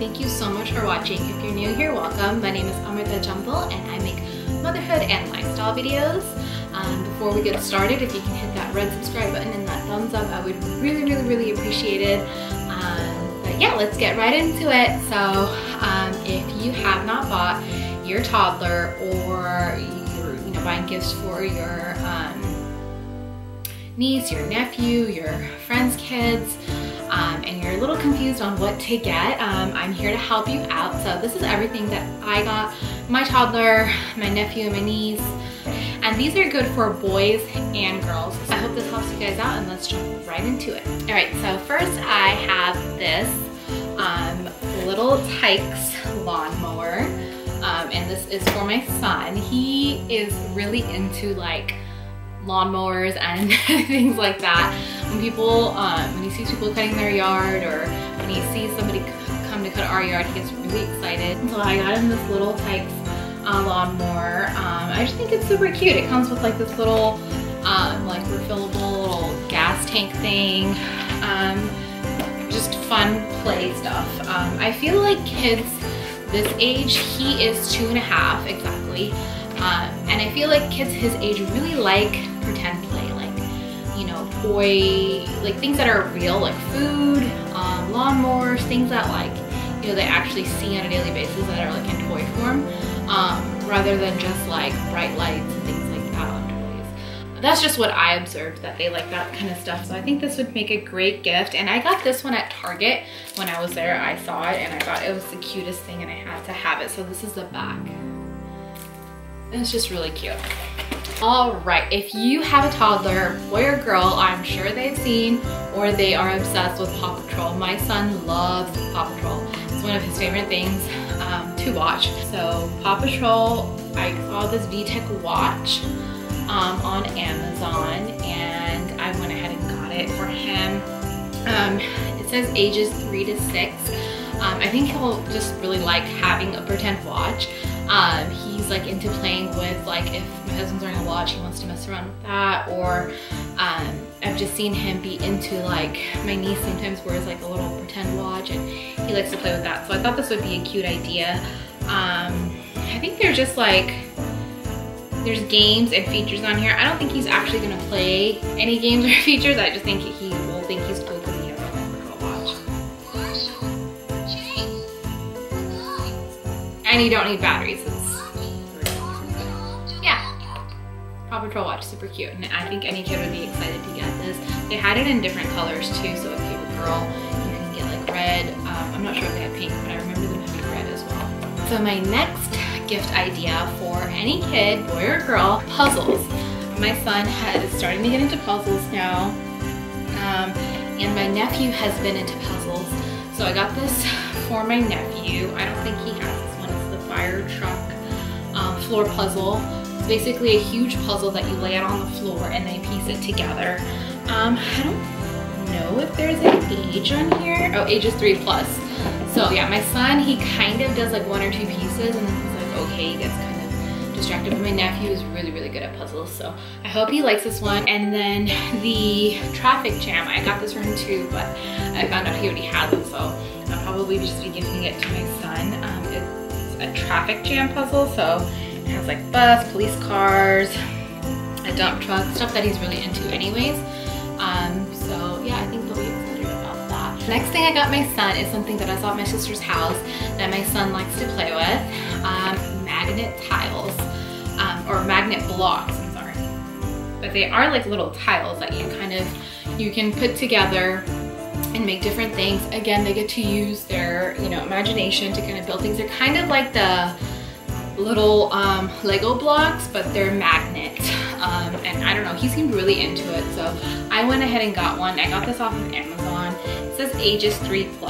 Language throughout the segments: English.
thank you so much for watching. If you're new here, welcome. My name is Amrita Jumble and I make motherhood and lifestyle videos. Before we get started, if you can hit that red subscribe button and that thumbs up, I would really appreciate it. But yeah, let's get right into it. So if you have not bought your toddler, or you're buying gifts for your niece, your nephew, your friend's kids, and you're a little confused on what to get, I'm here to help you out. So this is everything that I got my toddler, my nephew, and my niece. And these are good for boys and girls. So I hope this helps you guys out, and let's jump right into it. All right, so first I have this Little Tikes lawnmower. And this is for my son. He is really into like lawnmowers and things like that. When people, when he sees people cutting their yard, or when he sees somebody come to cut our yard, he gets really excited. So I got him this Little Tikes lawnmower. I just think it's super cute. It comes with like this little like refillable little gas tank thing. Just fun play stuff. I feel like kids this age, he is 2.5 exactly. And I feel like kids his age really like pretend play, like, toy, like things that are real, like food, lawnmowers, things that like, they actually see on a daily basis that are like in toy form, rather than just like bright lights and things like that on toys. That's just what I observed, that they like that kind of stuff. So I think this would make a great gift. And I got this one at Target. When I was there, I saw it and I thought it was the cutest thing and I had to have it. So this is the back. And it's just really cute. All right, if you have a toddler, boy or girl, I'm sure they've seen or they are obsessed with Paw Patrol. My son loves Paw Patrol. It's one of his favorite things to watch. So Paw Patrol, I saw this VTech watch on Amazon and I went ahead and got it for him. It says ages 3 to 6. I think he'll just really like having a pretend watch. He's like into playing with, like, if my husband's wearing a watch, he wants to mess around with that. Or I've just seen him be into, like, my niece sometimes wears like a little pretend watch and he likes to play with that. So I thought this would be a cute idea. I think they're just like, there's games and features on here. I don't think he's actually gonna play any games or features. I just think he will think he's cool. And you don't need batteries. Yeah. Paw Patrol watch, super cute. And I think any kid would be excited to get this. They had it in different colors too. So if you were a girl, you can get like red. I'm not sure if they had pink, but I remember them having red as well. So my next gift idea for any kid, boy or girl, puzzles. My son is starting to get into puzzles now. And my nephew has been into puzzles. So I got this for my nephew. I don't think he has this one. It's the fire truck floor puzzle. It's basically a huge puzzle that you lay out on the floor and they piece it together. I don't know if there's an age on here. Oh, ages 3+. So yeah, my son, he kind of does like 1 or 2 pieces and then he's like, okay, he gets kind of distracted. But my nephew is really good at puzzles. So I hope he likes this one. And then the traffic jam, I got this for him too, but I found out he already had them. So I'll probably just be giving it to my son. It's a traffic jam puzzle, so it has like bus, police cars, a dump truck, stuff that he's really into anyways. So yeah, I think they'll be excited about that. Next thing I got my son is something that I saw at my sister's house that my son likes to play with, magnet tiles, or magnet blocks, I'm sorry. But they are like little tiles that you kind of, you can put together and make different things. Again, they get to use their, imagination to kind of build things. They're kind of like the little Lego blocks, but they're magnets. And I don't know, he seemed really into it. So I went ahead and got one. I got this off of Amazon. It says ages 3+.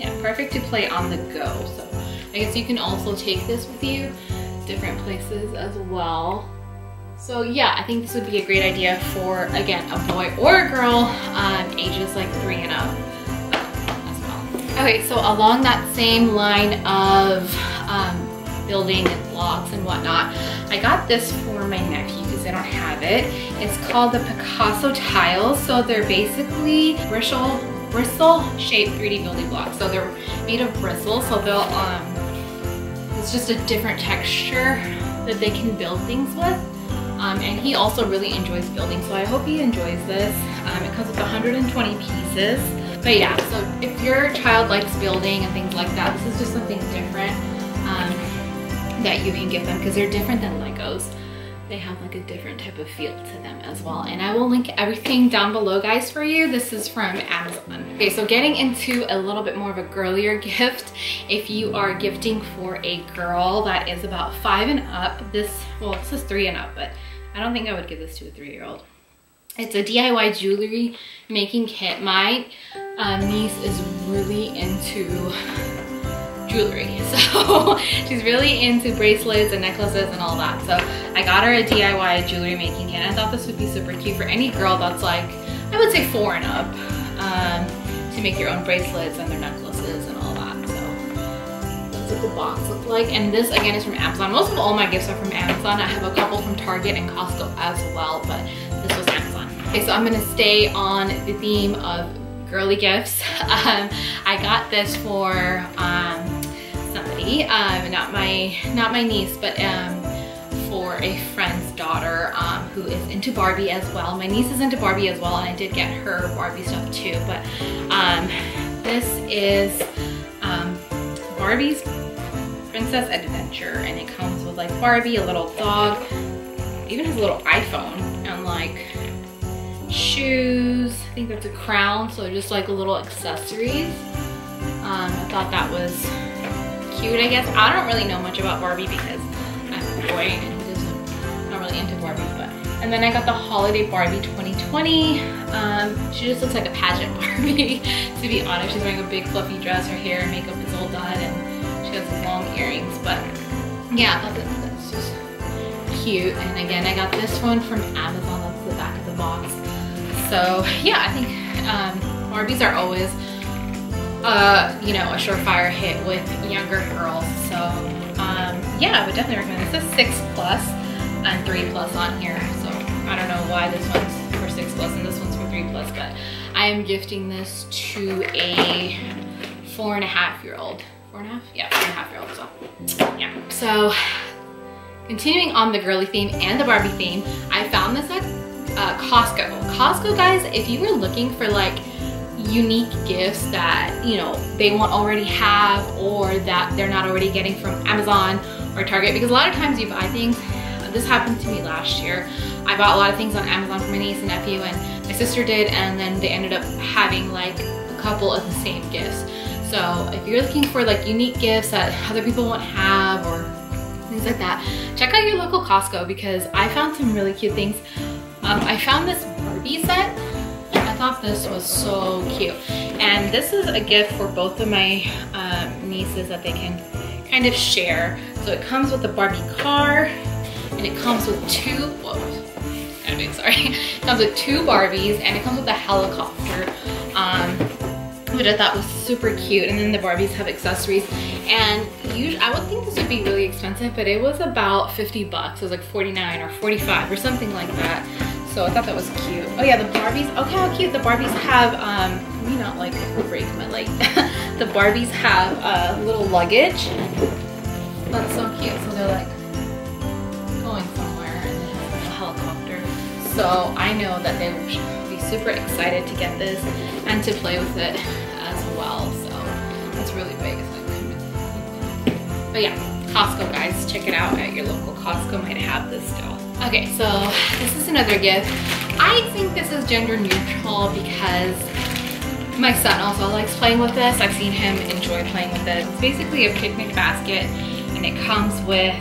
Yeah, perfect to play on the go. So I guess you can also take this with you different places as well. So yeah, I think this would be a great idea for, again, a boy or a girl, ages like 3 and up as well. Okay, so along that same line of building and blocks and whatnot, I got this for my nephew because I don't have it. It's called the Picasso Tiles. So they're basically bristle bristle-shaped 3D building blocks. So they're made of bristles, so they'll, it's just a different texture that they can build things with. And he also really enjoys building, so I hope he enjoys this. It comes with 120 pieces. But yeah, so if your child likes building and things like that, this is just something different that you can give them, because they're different than Legos. They have like a different type of feel to them as well. And I will link everything down below, guys, for you. This is from Amazon. Okay, so getting into a little bit more of a girlier gift. If you are gifting for a girl that is about 5 and up, well, this is 3 and up, but I don't think I would give this to a 3-year-old. It's a DIY jewelry making kit. My niece is really into jewelry, so she's really into bracelets and necklaces and all that. So I got her a DIY jewelry making kit. I thought this would be super cute for any girl that's like, I would say 4 and up, to make your own bracelets and their necklaces and all that. So that's what the box looks like. And this again is from Amazon. Most of all my gifts are from Amazon. I have a couple from Target and Costco as well, but this was Amazon. Okay, so I'm gonna stay on the theme of girly gifts. I got this for somebody, not my niece, but for a friend's daughter who is into Barbie as well. My niece is into Barbie as well, and I did get her Barbie stuff too, but this is Barbie's Princess Adventure, and it comes with like Barbie, a little dog, even has a little iPhone, and like shoes. I think that's a crown, so just like little accessories. I thought that was cute, I guess. I don't really know much about Barbie because I'm a boy and I'm not really into Barbie, but. And then I got the Holiday Barbie 2020. She just looks like a pageant Barbie, to be honest. She's wearing a big fluffy dress, her hair and makeup is all done, and she has long earrings, but yeah, I thought that's just cute. And again, I got this one from Amazon. That's the back of the box. So yeah, I think Barbies are always, you know, a surefire hit with younger girls. So yeah, I would definitely recommend this. This is 6+ and 3+ on here. So I don't know why this one's for 6+ and this one's for 3+, but I am gifting this to a 4.5-year-old. 4.5? Yeah, 4.5-year-old, so yeah. So continuing on the girly theme and the Barbie theme, I found this at Costco. Costco, guys, if you were looking for like unique gifts that, you know, they won't already have, or that they're not already getting from Amazon or Target, because a lot of times you buy things. This happened to me last year. I bought a lot of things on Amazon for my niece and nephew, and my sister did, and then they ended up having like a couple of the same gifts. So if you're looking for like unique gifts that other people won't have or things like that, check out your local Costco, because I found some really cute things. I found this Barbie set. I thought this was so cute. And this is a gift for both of my nieces that they can kind of share. So it comes with the Barbie car, and it comes with two Barbies, and it comes with a helicopter, which I thought was super cute. And then the Barbies have accessories. And usually, I would think this would be really expensive, but it was about $50. It was like 49 or 45 or something like that. So I thought that was cute. Oh yeah, the Barbies, okay, how cute. The Barbies have, maybe not like a break, but like the Barbies have a little luggage. That's so cute. So they're like going somewhere and they have a helicopter. So I know that they will be super excited to get this and to play with it as well. So that's really big. But yeah, Costco, guys, check it out at your local Costco. Might have this still. Okay, so this is another gift. I think this is gender neutral because my son also likes playing with this. I've seen him enjoy playing with this. It's basically a picnic basket, and it comes with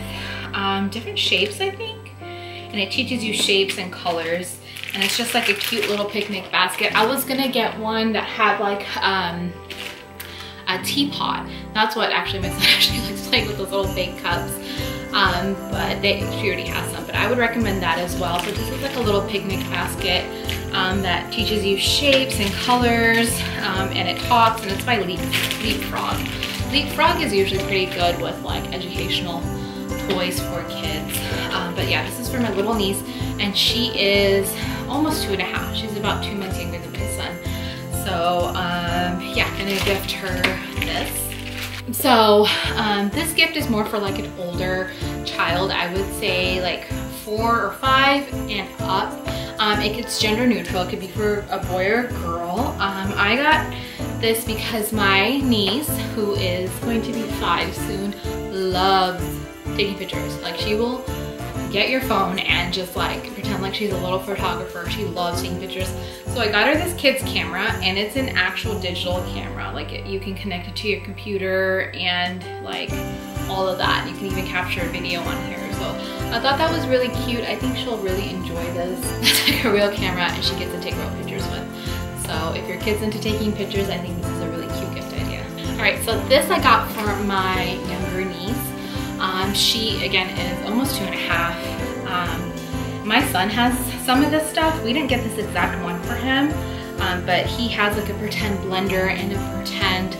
different shapes, I think. And it teaches you shapes and colors. And it's just like a cute little picnic basket. I was gonna get one that had like a teapot. That's what actually my son actually likes playing with, those little fake cups. But she already has some, but I would recommend that as well. So this is like a little picnic basket that teaches you shapes and colors, and it talks, and it's by Leapfrog. Leapfrog is usually pretty good with like educational toys for kids. But yeah, this is for my little niece, and she is almost 2.5. She's about 2 months younger than my son. So So yeah, I'm gonna gift her this. So this gift is more for like an older child, I would say like 4 or 5 and up. It's gender neutral, it could be for a boy or a girl. I got this because my niece, who is going to be 5 soon, loves taking pictures. Like, she will get your phone and just like pretend like she's a little photographer. She loves taking pictures. So I got her this kid's camera, and it's an actual digital camera. Like, you can connect it to your computer and like all of that. You can even capture a video on here. So I thought that was really cute. I think she'll really enjoy this. It's like a real camera and she gets to take real pictures with. So if your kid's into taking pictures, I think this is a really cute gift idea. All right, so this I got for my younger niece. She, again, is almost 2.5. My son has some of this stuff. We didn't get this exact one for him, but he has like a pretend blender and a pretend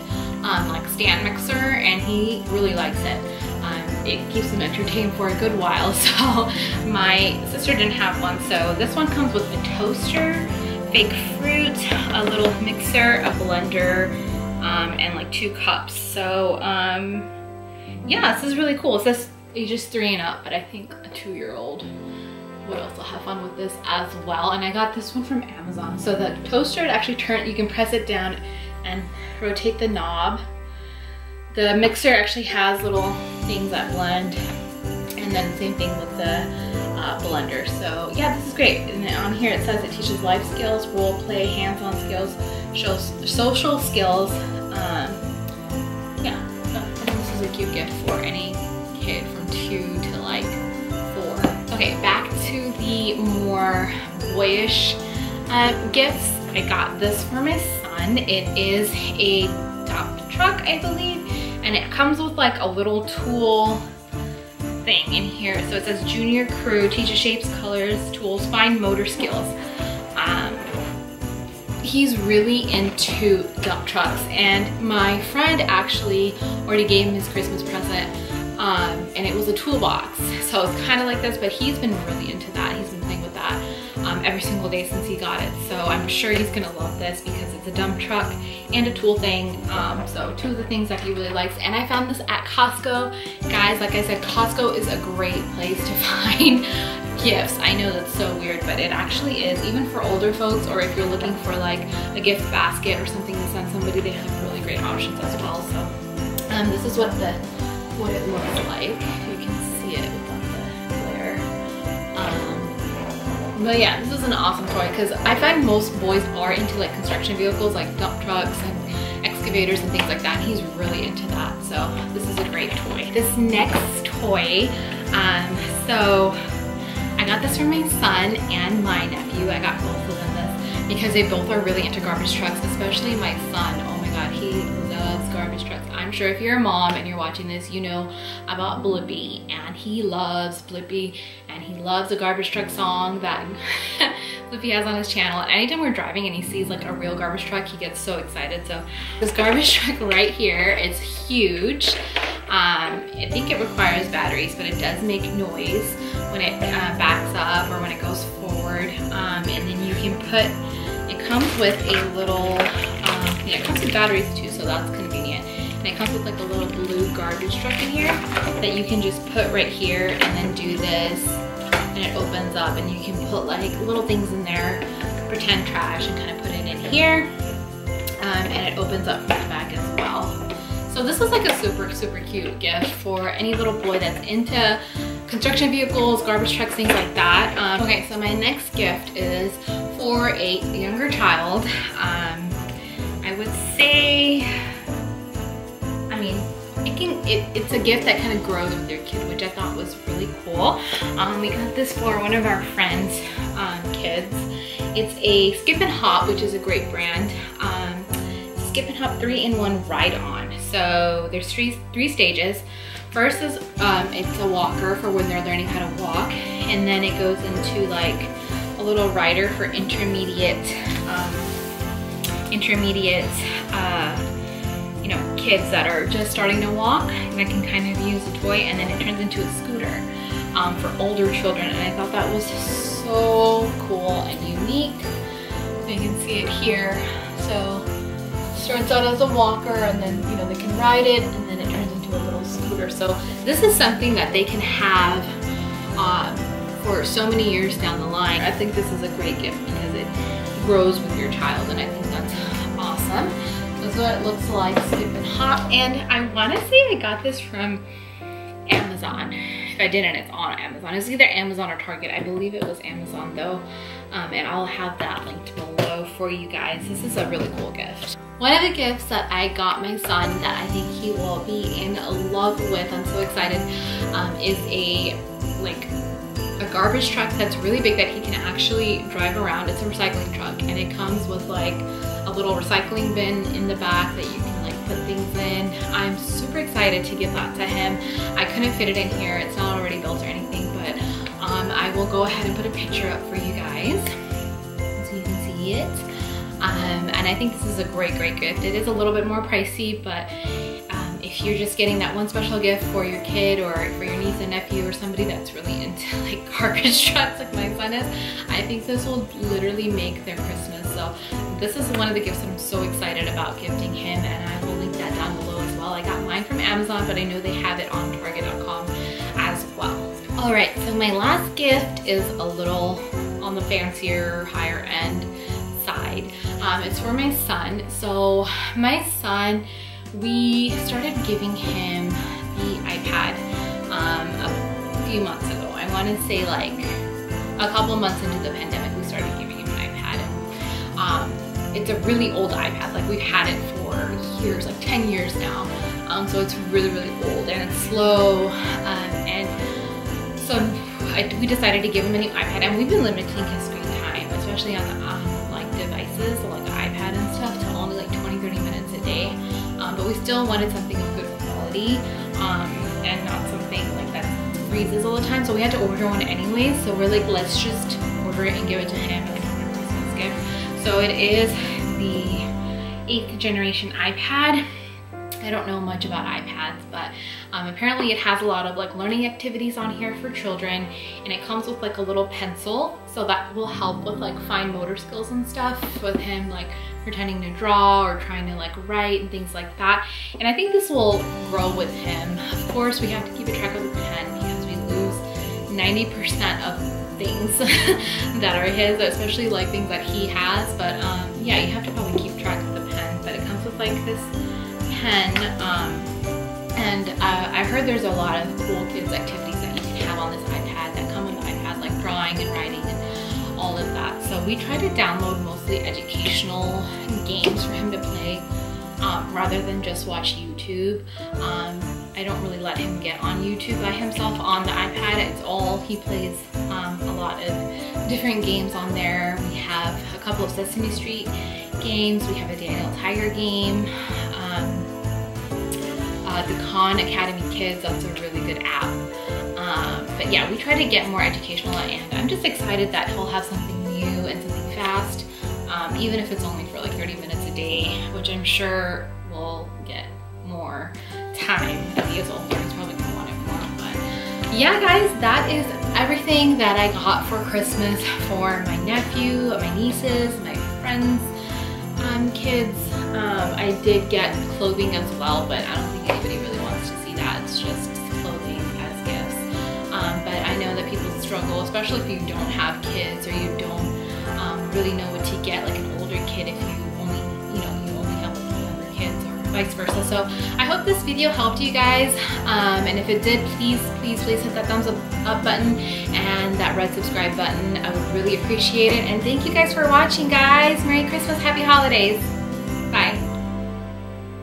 like stand mixer, and he really likes it. It keeps him entertained for a good while. So my sister didn't have one, so this one comes with a toaster, fake fruit, a little mixer, a blender, and like 2 cups. So yeah, this is really cool. It says ages 3 and up, but I think a 2-year-old would also have fun with this as well. And I got this one from Amazon. So the toaster, it actually turns, you can press it down and rotate the knob. The mixer actually has little things that blend, and then same thing with the blender. So yeah, this is great. And on here it says it teaches life skills, role play, hands-on skills, shows social skills. Yeah. A cute gift for any kid from 2 to like 4. Okay, back to the more boyish gifts. I got this for my son. It is a dump truck, I believe, and it comes with like a little tool thing in here. So it says junior crew teaches shapes, colors, tools, fine motor skills. He's really into dump trucks, and my friend actually already gave him his Christmas present, and it was a toolbox. So it's kind of like this, but he's been really into that. He's been playing with that every single day since he got it. So I'm sure he's gonna love this because it's a dump truck and a tool thing. So 2 of the things that he really likes. And I found this at Costco. Guys, like I said, Costco is a great place to find gifts. I know that's so weird, but it actually is, even for older folks, or if you're looking for like a gift basket or something to send somebody, they have really great options as well. So this is what it looks like. You can see it without the glare. But yeah, this is an awesome toy because I find most boys are into like construction vehicles, like dump trucks and excavators and things like that. He's really into that, so this is a great toy. This next toy, so I got this for my son and my nephew. I got both of them this because they both are really into garbage trucks, especially my son. Oh my god, he loves garbage trucks. I'm sure if you're a mom and you're watching this, you know about Blippi, and he loves Blippi, and he loves the garbage truck song that Blippi has on his channel. And anytime we're driving and he sees like a real garbage truck, he gets so excited. So this garbage truck right here is huge. I think it requires batteries, but it does make noise when it backs up or when it goes forward. And then you can put, it comes with a little, yeah, it comes with batteries too, so that's convenient. And it comes with like a little blue garbage truck in here that you can just put right here and then do this, and it opens up, and you can put like little things in there, pretend trash, and kind of put it in here, and it opens up from the back as well. So this is like a super, super cute gift for any little boy that's into construction vehicles, garbage trucks, things like that. Okay, so my next gift is for a younger child. I would say, I mean, it's a gift that kind of grows with your kid, which I thought was really cool. We got this for one of our friends' kids. It's a Skip and Hop, which is a great brand. Skip and Hop 3-in-1 ride-on. So there's three stages. First is it's a walker for when they're learning how to walk, and then it goes into like a little rider for intermediate you know, kids that are just starting to walk and that can kind of use the toy, and then it turns into a scooter for older children. And I thought that was so cool and unique. So you can see it here. So it starts out as a walker, and then they can ride it, and then it turns into a little scooter. So this is something that they can have for so many years down the line. I think this is a great gift because it grows with your child, and I think that's awesome. That's what it looks like, skip and hop. And I want to say I got this from Amazon. If I didn't, it's on Amazon. It's either Amazon or Target. I believe it was Amazon though, and I'll have that linked below for you guys. This is a really cool gift. One of the gifts that I got my son that I think he will be in love with, I'm so excited, is a garbage truck that's really big that he can actually drive around. It's a recycling truck, and it comes with like a little recycling bin in the back that you can put things in. I'm super excited to give that to him. I couldn't fit it in here. It's not already built or anything, but I will go ahead and put a picture up for you guys so you can see it. And I think this is a great gift. It is a little bit more pricey, but if you're just getting that one special gift for your kid or for your niece and nephew or somebody that's really into garbage trucks like my son is, I think this will literally make their Christmas. So this is one of the gifts I'm so excited about gifting him, and I will link that down below as well. I got mine from Amazon, but I know they have it on Target.com as well. All right, so my last gift is a little on the fancier, higher end side. It's for my son. So my son, we started giving him the iPad a few months ago. I want to say a couple months into the pandemic, we started giving him an iPad. And, it's a really old iPad. We've had it for years, 10 years now. So it's really old, and it's slow. And so we decided to give him a new iPad, and we've been limiting his screen time, especially on the devices, like the iPad and stuff, to only 20-30 minutes a day. But we still wanted something of good quality, and not something that freezes all the time. So we had to order one anyway. So we're let's just order it and give it to him as a Christmas gift. So it is the 8th generation iPad. I don't know much about iPads, but apparently it has a lot of learning activities on here for children, and it comes with a little pencil, so that will help with fine motor skills and stuff with him pretending to draw or trying to write and things like that. And I think this will grow with him. Of course, we have to keep a track of the pen because we lose 90% of things that are his, especially things that he has. But yeah, you have to probably keep track of the pen. But it comes with this pen, I heard there's a lot of cool kids activities that you can have on this iPad that come on the iPad, like drawing and writing and all of that. So we try to download mostly educational games for him to play, rather than just watch YouTube. I don't really let him get on YouTube by himself on the iPad. It's all he plays a lot of different games on there. We have a couple of Sesame Street games. We have a Daniel Tiger game. The Khan Academy Kids, that's a really good app. But yeah, we try to get more educational, and I'm just excited that he'll have something new and something fast, even if it's only for 30 minutes a day, which I'm sure will get more time as he gets older. He's probably gonna want it more. But yeah, guys, that is everything that I got for Christmas for my nephew, my nieces, my friends, kids. I did get clothing as well, but I don't think anybody really wants to see that. It's just clothing as gifts. But I know that people struggle, especially if you don't have kids or you don't really know what to get, an older kid, if you only, you only have younger kids or vice versa. So I hope this video helped you guys. And if it did, please hit that thumbs up button and that red subscribe button. I would really appreciate it. And thank you guys for watching, guys. Merry Christmas, happy holidays.